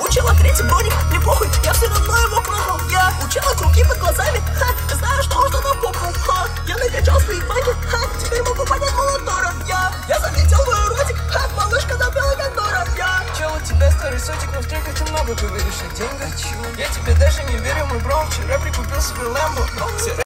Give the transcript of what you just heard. Учила третий броник, мне похуй, я все равно его кладу. Я учила круги под глазами, ха, знаю, что можно на попу. Ха, я накачал свои баки, ха, теперь могу понять молодора. Я залетел в мой ротик, ха, малышка напела как Дора. Я чел, у тебя старый сотик, но встреч очень много, ты говоришь о деньгах, чего? Я тебе даже не верю, мой бро, вчера прикупил себе Лэмбо.